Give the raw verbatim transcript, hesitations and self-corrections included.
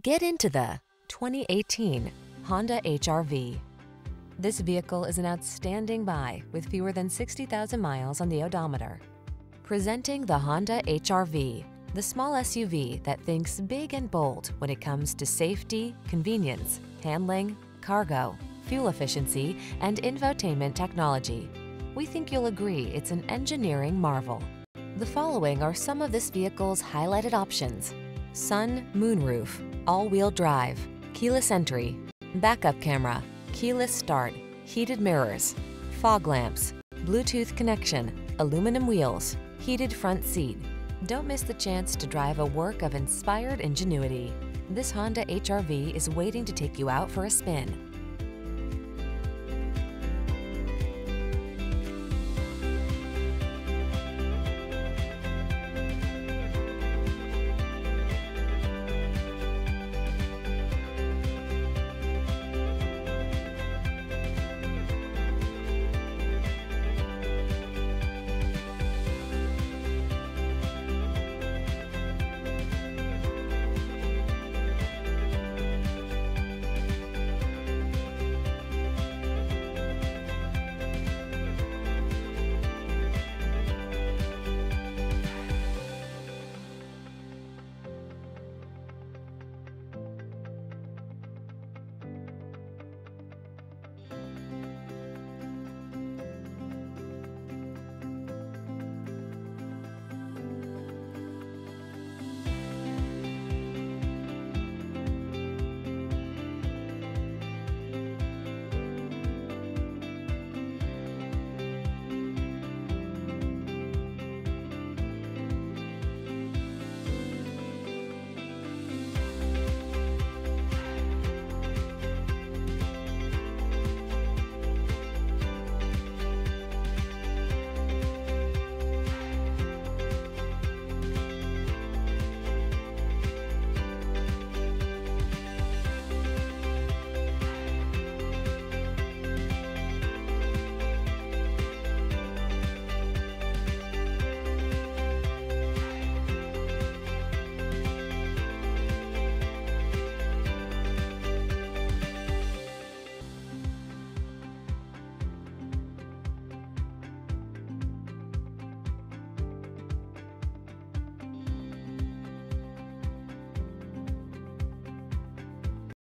Get into the twenty eighteen Honda H R V. This vehicle is an outstanding buy with fewer than sixty thousand miles on the odometer. Presenting the Honda H R V, the small S U V that thinks big and bold when it comes to safety, convenience, handling, cargo, fuel efficiency, and infotainment technology. We think you'll agree it's an engineering marvel. The following are some of this vehicle's highlighted options: sun, moonroof, all-wheel drive, keyless entry, backup camera, keyless start, heated mirrors, fog lamps, Bluetooth connection, aluminum wheels, heated front seat. Don't miss the chance to drive a work of inspired ingenuity. This Honda H R V is waiting to take you out for a spin.